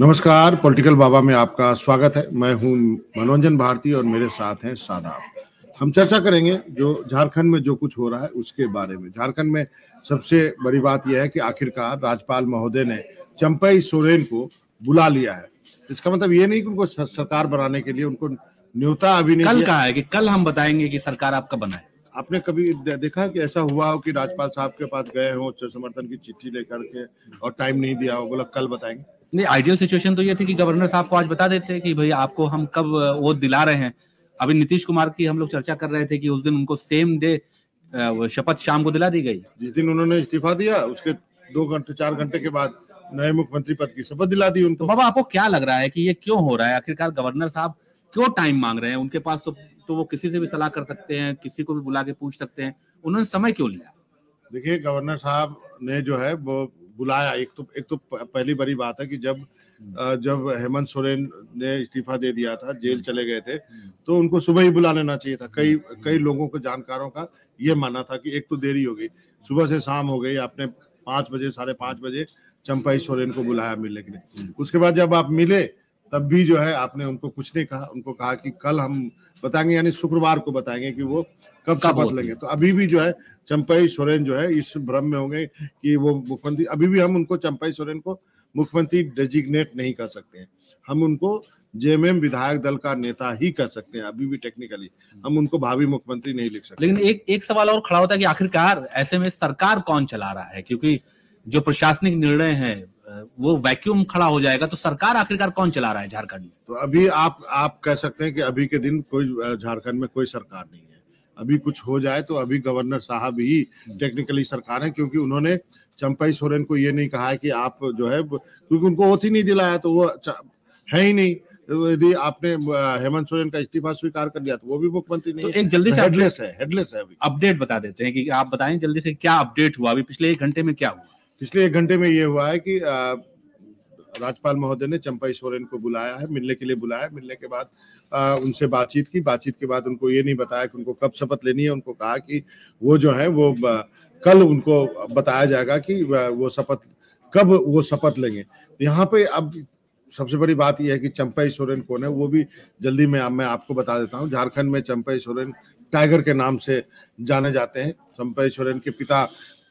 नमस्कार, पॉलिटिकल बाबा में आपका स्वागत है। मैं हूं मनोरंजन भारती और मेरे साथ हैं सादाब। हम चर्चा करेंगे जो झारखंड में जो कुछ हो रहा है उसके बारे में। झारखंड में सबसे बड़ी बात यह है कि आखिरकार राज्यपाल महोदय ने चंपई सोरेन को बुला लिया है। इसका मतलब ये नहीं कि उनको सरकार बनाने के लिए उनको न्योता अभी नहीं। कल कहा है कि कल हम बताएंगे कि सरकार आपका बनाए। आपने कभी देखा कि ऐसा हुआ हो कि राज्यपाल साहब के पास गए हो समर्थन की चिट्ठी लेकर के और टाइम नहीं दिया हो, बोला कल बताएंगे? नहीं, आइडियल सिचुएशन तो ये थी कि गवर्नर साहब को आज बता देते कि भाई आपको हम कब वो दिला रहे हैं। अभी नीतीश कुमार की हम लोग चर्चा कर रहे थे कि उस दिन उनको सेम डे शपथ शाम को दिला दी गई। जिस दिन उन्होंने इस्तीफा दिया उसके 2 घंटे 4 घंटे के बाद नए मुख्यमंत्री पद की शपथ दिला दी उनको। तो बाबा आपको क्या लग रहा है कि ये क्यों हो रहा है? आखिरकार गवर्नर साहब क्यों टाइम मांग रहे हैं? उनके पास तो वो किसी से भी सलाह कर सकते हैं, किसी को भी बुला के पूछ सकते हैं, उन्होंने समय क्यों लिया? देखिए, गवर्नर साहब ने जो है वो बुलाया। एक तो पहली बड़ी बात है कि जब हेमंत सोरेन ने इस्तीफा दे दिया था, जेल चले गए थे, तो उनको सुबह ही बुला लेना चाहिए था। कई लोगों को, जानकारों का ये मानना था कि एक तो देरी हो गई, सुबह से शाम हो गई। आपने 5 बजे 5:30 बजे चंपई सोरेन को बुलाया मिलने के लिए। उसके बाद जब आप मिले तब भी जो है आपने उनको कुछ नहीं कहा। उनको कहा कि कल हम बताएंगे, यानी शुक्रवार को बताएंगे कि वो कब शपथ लेंगे। तो अभी भी जो है चंपई सोरेन जो है इस भ्रम में होंगे कि वो मुख्यमंत्री, अभी भी हम उनको चंपई सोरेन को मुख्यमंत्री डेजिग्नेट नहीं कर सकते हैं। हम उनको जेएमएम विधायक दल का नेता ही कर सकते हैं। अभी भी टेक्निकली हम उनको भावी मुख्यमंत्री नहीं लिख सकते। लेकिन एक सवाल और खड़ा होता है कि आखिरकार ऐसे में सरकार कौन चला रहा है, क्योंकि जो प्रशासनिक निर्णय है वो वैक्यूम खड़ा हो जाएगा। तो सरकार आखिरकार कौन चला रहा है झारखंड में? तो अभी आप कह सकते हैं कि अभी के दिन कोई झारखंड में कोई सरकार नहीं है। अभी कुछ हो जाए तो अभी गवर्नर साहब ही टेक्निकली सरकार है, क्योंकि उन्होंने चंपई सोरेन को ये नहीं कहा है कि आप जो है, क्योंकि उनको ओथ ही नहीं दिलाया तो वो है ही नहीं। यदि आपने हेमंत सोरेन का इस्तीफा स्वीकार कर लिया तो वो भी मुख्यमंत्री नहीं। तो एक जल्दी से हेडलेस है। अभी अपडेट बता देते हैं कि आप बताएं जल्दी से क्या अपडेट हुआ, अभी पिछले 1 घंटे में क्या हुआ? पिछले 1 घंटे में ये हुआ है कि राज्यपाल महोदय ने चंपई सोरेन को बुलाया है, मिलने के लिए बुलाया। मिलने के बाद उनसे बातचीत की। बातचीत के बाद उनको ये नहीं बताया कि उनको कब शपथ लेनी है। उनको कहा कि वो जो है वो कल उनको बताया जाएगा कि वो शपथ कब वो शपथ लेंगे। यहाँ पे अब सबसे बड़ी बात यह है कि चंपई सोरेन कौन है, वो भी जल्दी में मैं आपको बता देता हूँ। झारखंड में चंपई सोरेन टाइगर के नाम से जाने जाते हैं। चंपई सोरेन के पिता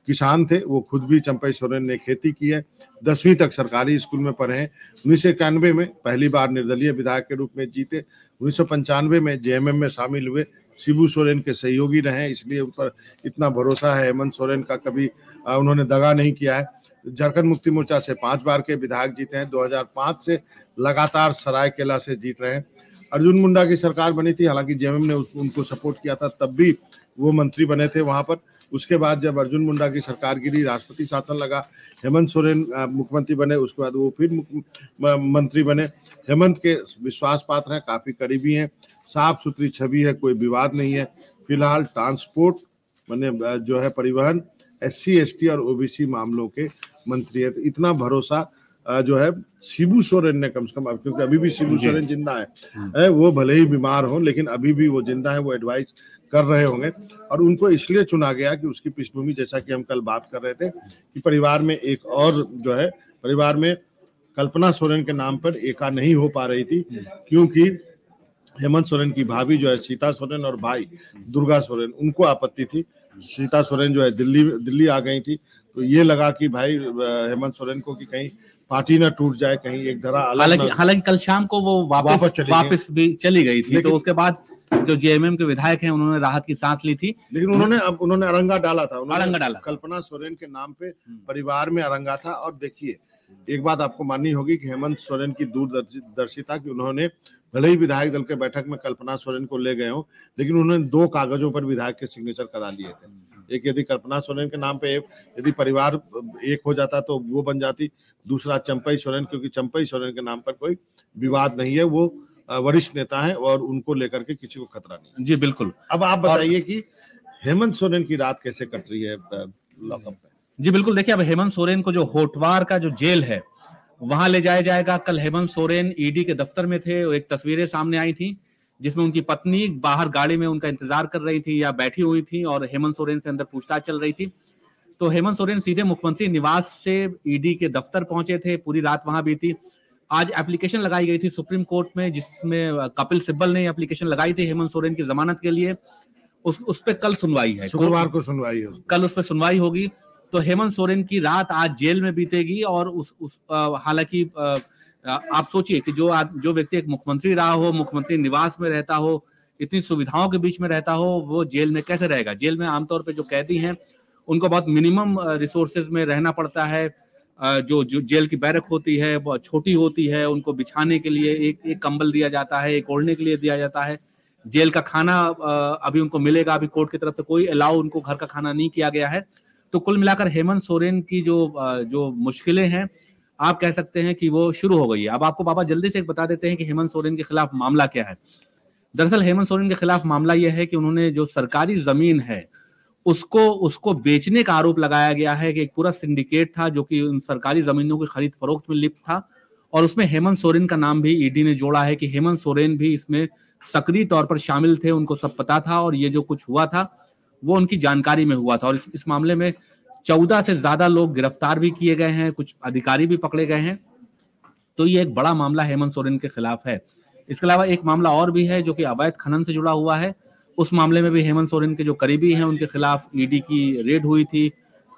किसान थे, वो खुद भी चंपई सोरेन ने खेती की है। 10वीं तक सरकारी स्कूल में पढ़े हैं। 1991 में पहली बार निर्दलीय विधायक के रूप में जीते। 1995 में जेएमएम में शामिल हुए। शिबू सोरेन के सहयोगी रहे, इसलिए उन पर इतना भरोसा है। हेमंत सोरेन का कभी उन्होंने दगा नहीं किया है। झारखंड मुक्ति मोर्चा से 5 बार के विधायक जीते हैं। 2005 से लगातार सरायकेला से जीत रहे हैं। अर्जुन मुंडा की सरकार बनी थी, हालांकि जेएमएम ने उनको सपोर्ट किया था, तब भी वो मंत्री बने थे वहाँ पर। उसके बाद जब अर्जुन मुंडा की सरकार गिरी, राष्ट्रपति शासन लगा, हेमंत सोरेन मुख्यमंत्री बने। उसके बाद वो फिर मंत्री बने। हेमंत के विश्वास पात्र हैं, काफ़ी करीबी हैं, साफ सुथरी छवि है, कोई विवाद नहीं है। फिलहाल ट्रांसपोर्ट माने जो है परिवहन, SC ST और OBC मामलों के मंत्री है। तो इतना भरोसा जो है शिबू सोरेन ने कम से कम, क्योंकि अभी भी शिबू सोरेन जिंदा है, वो भले ही बीमार हो लेकिन अभी भी वो जिंदा है, वो एडवाइस कर रहे होंगे। और उनको इसलिए चुना गया कि उसकी पृष्ठभूमि, जैसा कि हम कल बात कर रहे थे कि परिवार में एक और जो है, परिवार में कल्पना सोरेन के नाम पर एका नहीं हो पा रही थी, क्योंकि हेमंत सोरेन की भाभी जो है सीता सोरेन और भाई दुर्गा सोरेन, उनको आपत्ति थी। सीता सोरेन जो है दिल्ली आ गई थी, तो ये लगा कि भाई हेमंत सोरेन को कि कहीं पार्टी ना टूट जाए, कहीं एक धरा। हालांकि कल शाम को वो वापस भी चली गई थी। तो उसके बाद जो जेएमएम के विधायक हैं उन्होंने राहत की सांस ली थी, लेकिन उन्होंने अरंगा डाला था। अरंगा डाला कल्पना सोरेन के नाम पे, परिवार में अरंगा था। और देखिए, एक बात आपको माननी होगी कि हेमंत सोरेन की दूरदर्शिता कि उन्होंने भले ही विधायक दल के बैठक में कल्पना सोरेन को ले गए हो, लेकिन उन्होंने 2 कागजों पर विधायक के सिग्नेचर करा लिए थे। एक यदि कल्पना सोरेन के नाम पे, यदि परिवार एक हो जाता तो वो बन जाती, दूसरा चंपई सोरेन, क्योंकि चंपई सोरेन के नाम पर कोई विवाद नहीं है, वो वरिष्ठ नेता हैं और उनको लेकर के किसी को खतरा नहीं। जी बिल्कुल। अब आप बताइए कि हेमंत सोरेन की रात कैसे कट रही है लॉकअप में? जी बिल्कुल। देखिए, अब हेमंत सोरेन को जो होटवार का जो जेल है वहां ले जाया जाएगा। कल हेमंत सोरेन ED के दफ्तर में थे। एक तस्वीरें सामने आई थी जिसमें उनकी पत्नी बाहर गाड़ी में उनका इंतजार कर रही थी या बैठी हुई थी और हेमंत सोरेन से अंदर पूछताछ चल रही थी। तो हेमंत सोरेन सीधे मुख्यमंत्री निवास से ED के दफ्तर पहुंचे थे। पूरी रात वहां बीती। आज एप्लीकेशन लगाई गई थी सुप्रीम कोर्ट में, जिसमें कपिल सिब्बल ने एप्लीकेशन लगाई थी हेमंत सोरेन की जमानत के लिए। उस पे कल सुनवाई है, शुक्रवार को सुनवाई है, कल उस पे सुनवाई होगी। तो हेमंत सोरेन की रात आज जेल में बीतेगी। और हालांकि आप सोचिए कि जो व्यक्ति एक मुख्यमंत्री रहा हो, मुख्यमंत्री निवास में रहता हो, इतनी सुविधाओं के बीच में रहता हो, वो जेल में कैसे रहेगा। जेल में आमतौर पर जो कैदी हैं उनको बहुत मिनिमम रिसोर्सेज में रहना पड़ता है। जो जेल की बैरक होती है बहुत छोटी होती है, उनको बिछाने के लिए एक कंबल दिया जाता है, एक ओढ़ने के लिए दिया जाता है। जेल का खाना अभी उनको मिलेगा, अभी कोर्ट की तरफ से कोई अलाउ उनको घर का खाना नहीं किया गया है। तो कुल मिलाकर हेमंत सोरेन की जो मुश्किलें हैं, आप कह सकते हैं कि वो शुरू हो गई है। अब आपको बाबा जल्दी से एक बता देते हैं कि हेमंत सोरेन के खिलाफ मामला क्या है। दरअसल हेमंत सोरेन के खिलाफ मामला यह है कि उन्होंने जो सरकारी जमीन है उसको बेचने का आरोप लगाया गया है कि एक पूरा सिंडिकेट था जो कि उन सरकारी जमीनों की खरीद फरोख्त में लिप्त था। और उसमें हेमंत सोरेन का नाम भी ईडी ने जोड़ा है कि हेमंत सोरेन भी इसमें सक्रिय तौर पर शामिल थे, उनको सब पता था और ये जो कुछ हुआ था वो उनकी जानकारी में हुआ था। और इस मामले में 14 से ज्यादा लोग गिरफ्तार भी किए गए हैं, कुछ अधिकारी भी पकड़े गए हैं। तो ये एक बड़ा मामला हेमंत सोरेन के खिलाफ है। इसके अलावा एक मामला और भी है जो कि अवैध खनन से जुड़ा हुआ है। उस मामले में भी हेमंत सोरेन के जो करीबी हैं उनके खिलाफ ईडी की रेड हुई थी,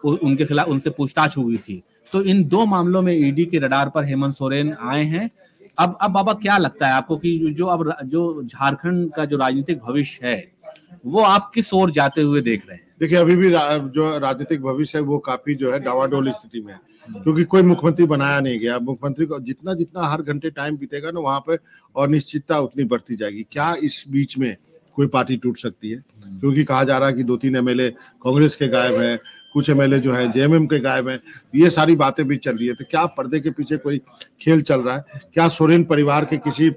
उनके खिलाफ उनसे पूछताछ हुई थी। तो इन दो मामलों में ईडी के रडार पर हेमंत सोरेन आए हैं। अब बाबा क्या लगता है आपको कि जो झारखंड का जो राजनीतिक भविष्य है वो आप किस ओर जाते हुए देख रहे हैं? देखिए अभी भी जो राजनीतिक भविष्य है वो काफी डावाडोल स्थिति में है, क्योंकि कोई मुख्यमंत्री बनाया नहीं गया। मुख्यमंत्री को जितना जितना हर घंटे टाइम बीतेगा ना वहाँ पे अनिश्चितता उतनी बढ़ती जाएगी। क्या इस बीच में कोई पार्टी टूट सकती है? क्योंकि कहा जा रहा है कि 2-3 एमएलए कांग्रेस के गायब हैं, कुछ एमएलए जो है जेएमएम के गायब हैं, ये सारी बातें भी चल रही है। तो क्या पर्दे के पीछे कोई खेल चल रहा है? क्या सोरेन परिवार के किसी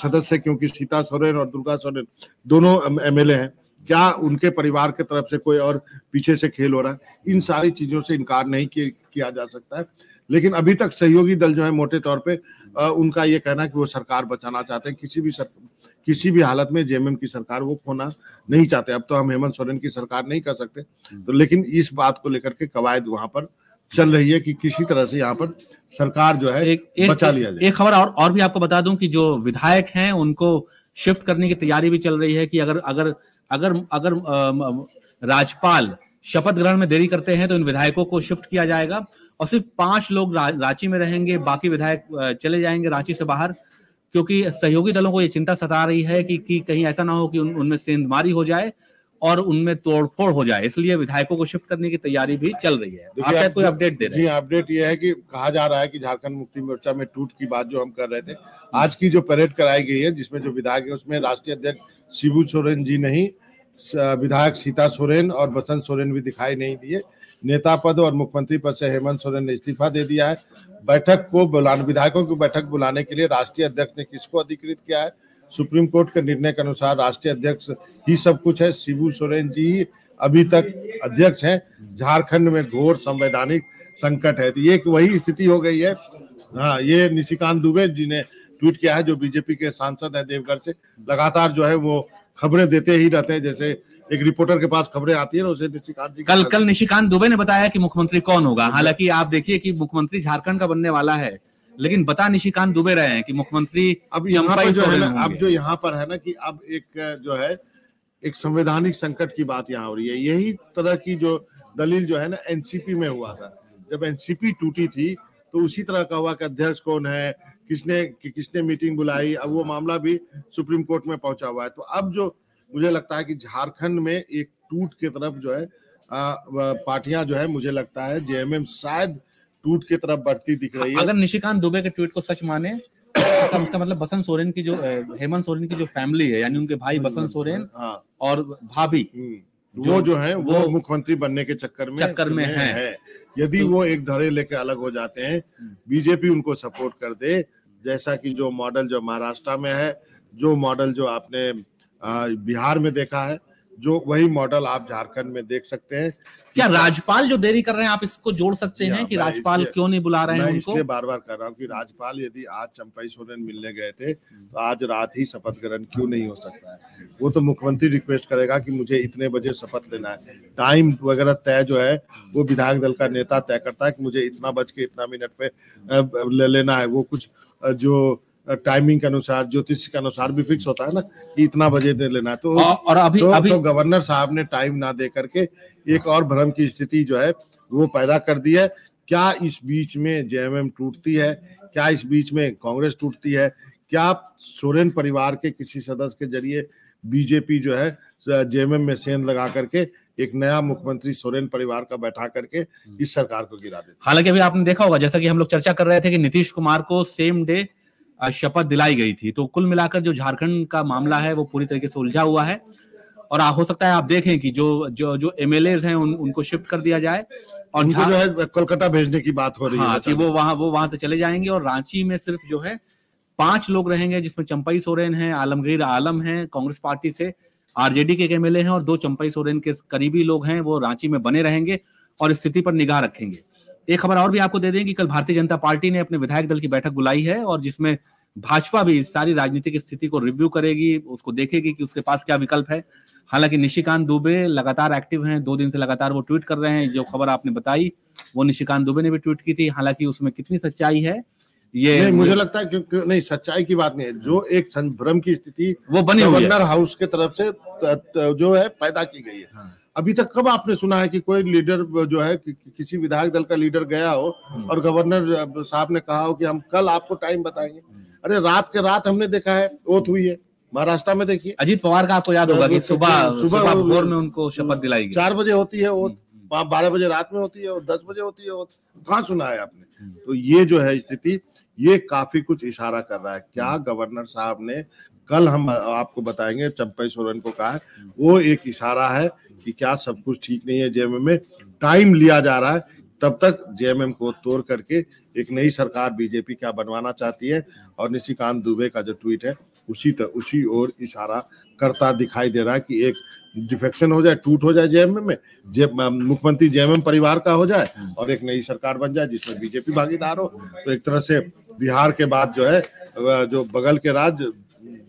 सदस्य, क्योंकि सीता सोरेन और दुर्गा सोरेन दोनों एमएलए हैं, क्या उनके परिवार के तरफ से कोई और पीछे से खेल हो रहा है? इन सारी चीजों से इनकार नहीं किया जा सकता है। लेकिन अभी तक सहयोगी दल जो है मोटे तौर पे उनका ये कहना है कि वो सरकार बचाना चाहते हैं, किसी भी हालत में जेएमएम की सरकार वो खोना नहीं चाहते। अब तो हम हेमंत सोरेन की सरकार नहीं कर सकते, तो लेकिन इस बात को लेकर के कवायद वहां पर चल रही है कि किसी तरह से यहाँ पर सरकार जो है बचा लिया जाए। एक खबर और भी आपको बता दूं कि जो विधायक हैं उनको शिफ्ट करने की तैयारी भी चल रही है कि अगर राज्यपाल शपथ ग्रहण में देरी करते हैं तो इन विधायकों को शिफ्ट किया जाएगा और सिर्फ 5 लोग रांची में रहेंगे, बाकी विधायक चले जाएंगे रांची से बाहर। क्योंकि सहयोगी दलों को ये चिंता सता रही है कि कहीं ऐसा ना हो कि उनमें सेंधमारी हो जाए और उनमें तोड़फोड़ हो जाए, इसलिए विधायकों को शिफ्ट करने की तैयारी भी चल रही है। आप शायद कोई अपडेट दे रहे हैं? जी, अपडेट ये है कि कहा जा रहा है कि झारखंड मुक्ति मोर्चा में टूट की बात जो हम कर रहे थे, आज की जो परेड कराई गई है जिसमें जो विधायक है उसमें राष्ट्रीय अध्यक्ष शिबू सोरेन जी नहीं, विधायक सीता सोरेन और बसंत सोरेन भी दिखाई नहीं दिए। नेता पद और मुख्यमंत्री पद से हेमंत सोरेन ने इस्तीफा दे दिया है। विधायकों की बैठक बुलाने के लिए राष्ट्रीय अध्यक्ष ने किसको अधिकृत किया है? सुप्रीम कोर्ट के निर्णय के अनुसार राष्ट्रीय अध्यक्ष ही सब कुछ है। शिबू सोरेन जी अभी तक अध्यक्ष हैं। झारखंड में घोर संवैधानिक संकट है, तो ये वही स्थिति हो गई है। हाँ, ये निशिकांत दुबे जी ने ट्वीट किया है, जो बीजेपी के सांसद है देवघर से, लगातार जो है वो खबरें देते ही रहते हैं। जैसे एक रिपोर्टर के पास खबरें आती है ना, उसे निशिकांत जी कल निशिकांत दुबे ने बताया कि मुख्यमंत्री कौन होगा। हालांकि आप देखिए कि मुख्यमंत्री झारखंड का बनने वाला है, लेकिन बता निशिकांत दुबे रहे हैं कि मुख्यमंत्री अब यहाँ पर जो है ना, अब जो यहाँ पर है ना कि अब एक जो है एक संवैधानिक संकट की बात यहाँ हो रही है। यही तरह की जो दलील जो है ना एनसीपी में हुआ था, जब एनसीपी टूटी थी तो उसी तरह का हुआ कि अध्यक्ष कौन है, किसने मीटिंग बुलाई। अब वो मामला भी सुप्रीम कोर्ट में पहुंचा हुआ है। तो अब जो मुझे लगता है कि झारखंड में एक टूट की तरफ जो है पार्टियां जो है, मुझे लगता है जेएमएम शायद टूट की तरफ बढ़ती दिख रही है। अगर निशिकांत दुबे के ट्वीट को सच माने तो इसका मतलब बसंत सोरेन की जो हेमंत सोरेन की जो फैमिली है, यानी उनके भाई बसंत सोरेन और भाभी जो है वो मुख्यमंत्री बनने के चक्कर में है। यदि वो एक धड़े लेके अलग हो जाते हैं, बीजेपी उनको सपोर्ट कर दे, जैसा कि जो मॉडल जो महाराष्ट्र में है, जो मॉडल जो आपने बिहार में देखा है, जो वही मॉडल आप झारखंड में देख सकते हैं। क्या राज्यपाल जो देरी कर रहे हैं आप इसको जोड़ सकते हैं कि राज्यपाल क्यों नहीं बुला रहे हैं उनको? इसलिए बार बार कर रहा हूँ कि राज्यपाल यदि आज चंपाई सोरेन मिलने गए थे तो आज रात ही शपथ ग्रहण क्यों नहीं हो सकता है? वो तो मुख्यमंत्री रिक्वेस्ट करेगा कि मुझे इतने बजे शपथ लेना है, टाइम वगैरह तय जो है वो विधायक दल का नेता तय करता है कि मुझे इतना बज के इतना मिनट पे ले लेना है। वो कुछ जो टाइमिंग के अनुसार ज्योतिष के अनुसार भी फिक्स होता है ना कि इतना बजे दे लेना। तो और अभी तो गवर्नर साहब ने टाइम ना दे करके एक और भ्रम की स्थिति जो है वो पैदा कर दी है। क्या इस बीच में जेएमएम टूटती है? क्या इस बीच में कांग्रेस टूटती है? क्या सोरेन परिवार के किसी सदस्य के जरिए बीजेपी जो है जेएमएम में सेंध लगा करके एक नया मुख्यमंत्री सोरेन परिवार का बैठा करके इस सरकार को गिरा देती? हालांकि अभी आपने देखा होगा जैसा कि हम लोग चर्चा कर रहे थे कि नीतीश कुमार को सेम डे शपथ दिलाई गई थी। तो कुल मिलाकर जो झारखंड का मामला है वो पूरी तरीके से उलझा हुआ है और हो सकता है आप देखें कि जो एमएलएज हैं उनको शिफ्ट कर दिया जाए और उनको जो है कोलकाता भेजने की बात हो रही है कि वो वहां से चले जाएंगे और रांची में सिर्फ जो है 5 लोग रहेंगे जिसमें चंपई सोरेन है, आलमगीर आलम है कांग्रेस पार्टी से, आरजेडी के एमएलए हैं और 2 चंपई सोरेन के करीबी लोग हैं वो रांची में बने रहेंगे और स्थिति पर निगाह रखेंगे। एक खबर और भी आपको दे दें कि कल भारतीय जनता पार्टी ने अपने विधायक दल की बैठक बुलाई है और जिसमें भाजपा भी सारी राजनीतिक स्थिति को रिव्यू करेगी, उसको देखेगी कि उसके पास क्या विकल्प है। हालांकि निशिकांत दुबे लगातार एक्टिव हैं, 2 दिन से लगातार वो ट्वीट कर रहे हैं। जो खबर आपने बताई वो निशिकांत दुबे ने भी ट्वीट की थी, हालांकि उसमें कितनी सच्चाई है ये नहीं, मुझे लगता है क्योंकि नहीं सच्चाई की बात नहीं है, जो एक संभ्रम की स्थिति वो बनी गवर्नर हाउस के तरफ से जो है पैदा की गई है। अभी तक कब आपने सुना है कि कोई लीडर जो है किसी विधायक दल का लीडर गया हो और गवर्नर साहब ने कहा हो कि हम कल आपको टाइम बताएंगे? अरे रात के रात हमने देखा है, ओथ हुई है महाराष्ट्र में। देखिए अजीत पवार का आपको याद होगा कि सुबह भोर में उनको शपथ दिलाई गई, 4 बजे होती है ओथ, 12 बजे रात में होती है और 10 बजे होती है ओथ। कहाँ सुना है आपने? तो ये जो है स्थिति ये काफी कुछ इशारा कर रहा है। क्या गवर्नर साहब ने कल हम आपको बताएंगे चंपई सोरेन को कहा, वो एक इशारा है कि क्या सब कुछ ठीक नहीं है जेएमएम में, टाइम लिया जा रहा है। तब तक जेएमएम को तोड़ करके एक नई सरकार बीजेपी क्या बनवाना चाहती है और निशिकांत दुबे का जो ट्वीट है उसी ओर इशारा करता दिखाई दे रहा है कि एक डिफेक्शन हो जाए, टूट हो जाए जेएमएम में, मुख्यमंत्री जेएमएम परिवार का हो जाए और एक नई सरकार बन जाए जिसमें बीजेपी भागीदार हो। तो एक तरह से बिहार के बाद जो है जो बगल के राज्य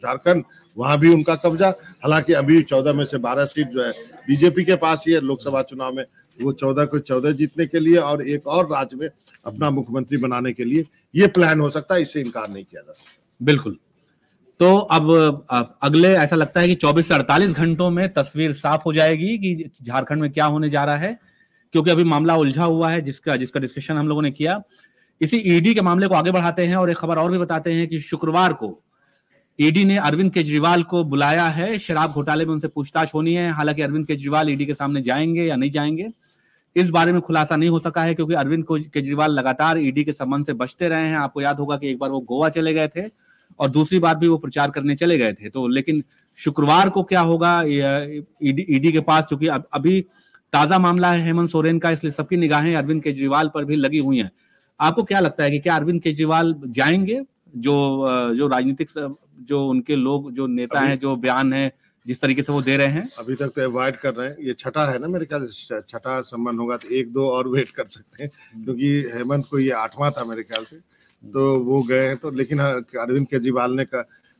झारखंड वहां भी उनका कब्जा, हालांकि अभी 14 में से 12 सीट जो है बीजेपी के पास ही है। लोकसभा चुनाव में वो 14 को 14 जीतने के लिए और एक और राज्य में अपना मुख्यमंत्री बनाने के लिए ये प्लान हो सकता है, इससे इनकार नहीं किया जा सकता। बिल्कुल। तो अब अगले ऐसा लगता है कि 24 से 48 घंटों में तस्वीर साफ हो जाएगी कि झारखंड में क्या होने जा रहा है, क्योंकि अभी मामला उलझा हुआ है जिसका डिस्कशन हम लोगों ने किया। इसी ईडी के मामले को आगे बढ़ाते हैं और एक खबर और भी बताते हैं कि शुक्रवार को ईडी ने अरविंद केजरीवाल को बुलाया है, शराब घोटाले में उनसे पूछताछ होनी है। हालांकि अरविंद केजरीवाल ईडी के सामने जाएंगे या नहीं जाएंगे इस बारे में खुलासा नहीं हो सका है, क्योंकि अरविंद केजरीवाल लगातार ईडी के संबंध से बचते रहे हैं। आपको याद होगा कि एक बार वो गोवा चले गए थे और दूसरी बार भी वो प्रचार करने चले गए थे। तो लेकिन शुक्रवार को क्या होगा ईडी के पास, चूंकि अभी ताजा मामला है हेमंत सोरेन का, इसलिए सबकी निगाहें अरविंद केजरीवाल पर भी लगी हुई हैं। आपको क्या लगता है कि क्या अरविंद केजरीवाल जाएंगे? जो राजनीतिक जो उनके लोग जो नेता हैं जो बयान है जिस तरीके से वो दे रहे हैं अभी तक तो अवॉइड कर रहे हैं। ये छठा है ना, मेरे ख्याल से छठा सम्मान होगा तो 1-2 और वेट कर सकते हैं, क्योंकि हेमंत को ये 8वां था मेरे ख्याल से, तो वो गए हैं। तो लेकिन अरविंद केजरीवाल ने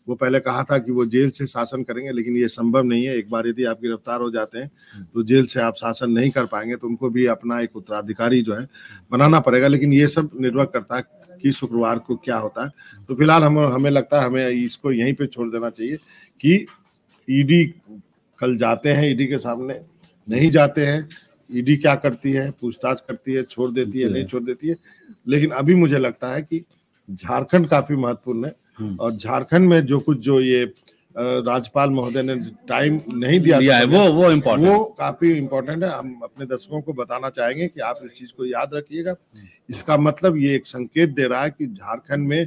वो पहले कहा था कि वो जेल से शासन करेंगे, लेकिन ये संभव नहीं है। एक बार यदि आप गिरफ्तार हो जाते हैं तो जेल से आप शासन नहीं कर पाएंगे, तो उनको भी अपना एक उत्तराधिकारी जो है बनाना पड़ेगा। लेकिन ये सब निर्भर करता है कि शुक्रवार को क्या होता है। तो फिलहाल हमें लगता है हमें इसको यहीं पे छोड़ देना चाहिए कि ईडी कल जाते हैं, ईडी के सामने नहीं जाते हैं, ईडी क्या करती है, पूछताछ करती है, छोड़ देती है, नहीं छोड़ देती है। लेकिन अभी मुझे लगता है कि झारखंड काफी महत्वपूर्ण है और झारखंड में जो ये राज्यपाल महोदय ने टाइम नहीं दिया है वो काफी इम्पोर्टेंट है। हम अपने दर्शकों को बताना चाहेंगे कि आप इस चीज को याद रखिएगा। इसका मतलब ये एक संकेत दे रहा है कि झारखंड में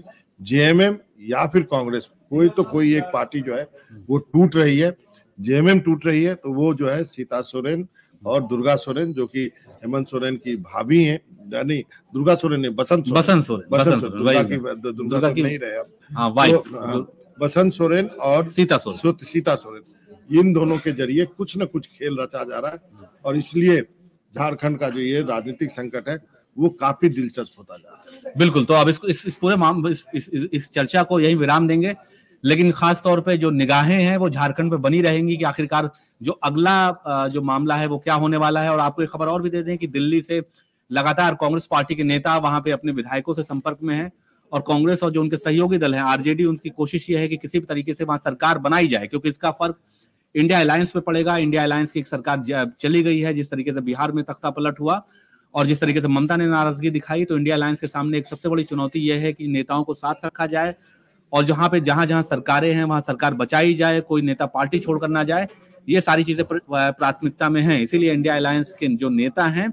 जेएमएम या फिर कांग्रेस कोई एक पार्टी जो है वो टूट रही है। जेएमएम टूट रही है तो वो जो है सीता सोरेन और दुर्गा सोरेन जो कि हेमंत सोरेन की भाभी हैं, यानी दुर्गा सोरेन ने बसंत सोरेन और सीता सोरेन इन दोनों के जरिए कुछ न कुछ खेल रचा जा रहा है और इसलिए झारखंड का जो ये राजनीतिक संकट है वो काफी दिलचस्प होता जा रहा है। बिल्कुल, तो अब इसको इस पूरे इस चर्चा को यही विराम देंगे, लेकिन खास तौर पे जो निगाहें हैं वो झारखंड पे बनी रहेंगी कि आखिरकार जो अगला जो मामला है वो क्या होने वाला है। और आपको एक खबर और भी दे दें कि दिल्ली से लगातार कांग्रेस पार्टी के नेता वहां पे अपने विधायकों से संपर्क में हैं और कांग्रेस और जो उनके सहयोगी दल है आरजेडी, उनकी कोशिश ये है कि किसी भी तरीके से वहां सरकार बनाई जाए, क्योंकि इसका फर्क इंडिया अलायंस पे पड़ेगा। इंडिया अलायंस की एक सरकार चली गई है, जिस तरीके से बिहार में तख्ता पलट हुआ और जिस तरीके से ममता ने नाराजगी दिखाई, तो इंडिया अलायंस के सामने एक सबसे बड़ी चुनौती यह है कि नेताओं को साथ रखा जाए और जहां पे जहां जहां सरकारें हैं वहां सरकार बचाई जाए, कोई नेता पार्टी छोड़कर ना जाए। ये सारी चीजें प्राथमिकता में हैं, इसीलिए इंडिया अलायंस के जो नेता हैं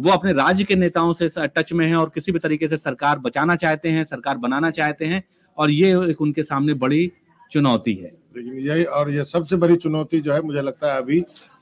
वो अपने राज्य के नेताओं से टच में हैं और किसी भी तरीके से सरकार बचाना चाहते हैं, सरकार बनाना चाहते हैं और ये एक उनके सामने बड़ी चुनौती है। यही और ये सबसे बड़ी चुनौती जो है मुझे लगता है अभी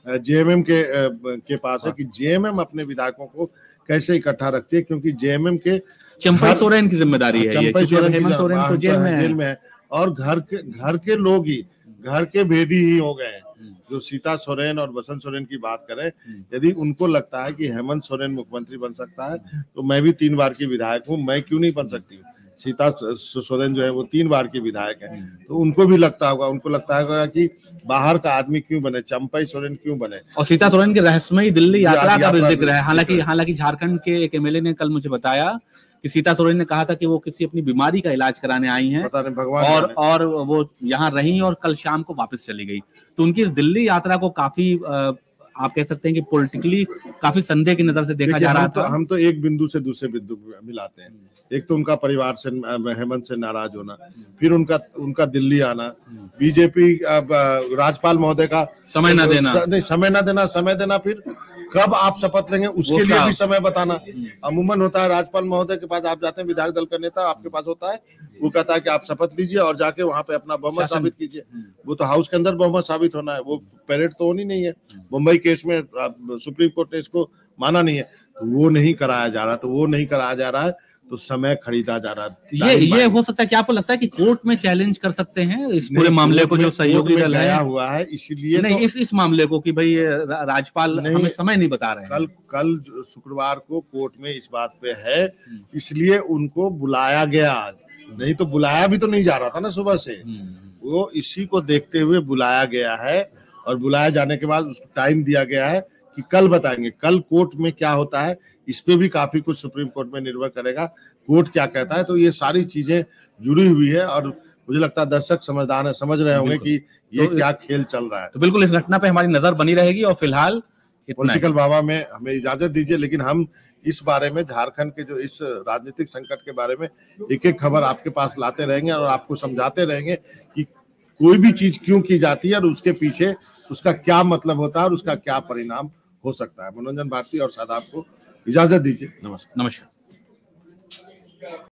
जेएमएम के पास है कि जेएमएम अपने विधायकों को कैसे इकट्ठा रखती है, क्योंकि जेएमएम के चंपा सोरेन की जिम्मेदारी है, चंपा सोरेन हेमंत सोरेन तो जेल में है और घर के लोग ही घर के भेदी ही हो गए हैं। जो सीता सोरेन और बसंत सोरेन की बात करें, यदि उनको लगता है कि हेमंत सोरेन मुख्यमंत्री बन सकता है तो मैं भी 3 बार की विधायक हूँ, मैं क्यों नहीं बन सकती। सीता सोरेन जो है वो 3 बार की विधायक है, तो उनको भी लगता होगा, उनको लगता होगा कि बाहर का आदमी क्यों बने, चंपई सोरेन क्यों बने। और सीता सोरेन के रहस्यमयी दिल्ली यात्रा का भी जिक्र है। हालांकि झारखंड के एक एमएलए ने कल मुझे बताया कि सीता सोरेन ने कहा था कि वो किसी अपनी बीमारी का इलाज कराने आई हैं और वो यहाँ रही और कल शाम को वापस चली गई। तो उनकी इस दिल्ली यात्रा को काफी आप कह सकते हैं कि पॉलिटिकली काफी संदेह की नजर से देखा जा रहा था। हम तो एक बिंदु से दूसरे बिंदु मिलाते हैं, एक तो उनका परिवार से हेमंत से नाराज होना, फिर उनका दिल्ली आना, बीजेपी राज्यपाल महोदय का समय न देना, समय देना, फिर कब आप शपथ लेंगे उसके लिए भी समय बताना। अमूमन होता है राज्यपाल महोदय के पास आप जाते हैं, विधायक दल का नेता आपके पास होता है, वो कहता है कि आप शपथ लीजिए और जाके वहां पे अपना बहुमत साबित कीजिए। वो तो हाउस के अंदर बहुमत साबित होना है, वो पैरेड तो होनी नहीं है। मुंबई केस में सुप्रीम कोर्ट ने इसको माना नहीं है, तो वो नहीं कराया जा रहा, तो समय खरीदा जा रहा है। ये हो सकता है, क्या आपको लगता है कि कोर्ट में चैलेंज कर सकते हैं इस पूरे मामले को जो सहयोगी दल है हुआ है, इसीलिए नहीं इस मामले को कि भाई राज्यपाल हमें समय नहीं बता रहे हैं। कल शुक्रवार को कोर्ट में इस बात पे है, इसलिए उनको बुलाया गया, नहीं तो बुलाया भी तो नहीं जा रहा था ना सुबह से, वो इसी को देखते हुए बुलाया गया है और बुलाए जाने के बाद उसको टाइम दिया गया है कि कल बताएंगे। कल कोर्ट में क्या होता है इस पे भी काफी कुछ सुप्रीम कोर्ट में निर्भर करेगा, कोर्ट क्या कहता है। तो ये सारी चीजें जुड़ी हुई है और मुझे लगता है दर्शक समझदार है, समझ रहे होंगे कि ये क्या खेल चल रहा है। तो बिल्कुल इस घटना पे हमारी नजर बनी रहेगी और फिलहाल पॉलिटिकल बाबा में हमें इजाजत दीजिए, लेकिन हम इस बारे में झारखंड के जो इस राजनीतिक संकट के बारे में एक एक खबर आपके पास लाते रहेंगे और आपको समझाते रहेंगे कि कोई भी चीज क्यों की जाती है और उसके पीछे उसका क्या मतलब होता है और उसका क्या परिणाम हो सकता है। मनोरंजन भारती और शादाब को इजाजत दीजिए, नमस्कार।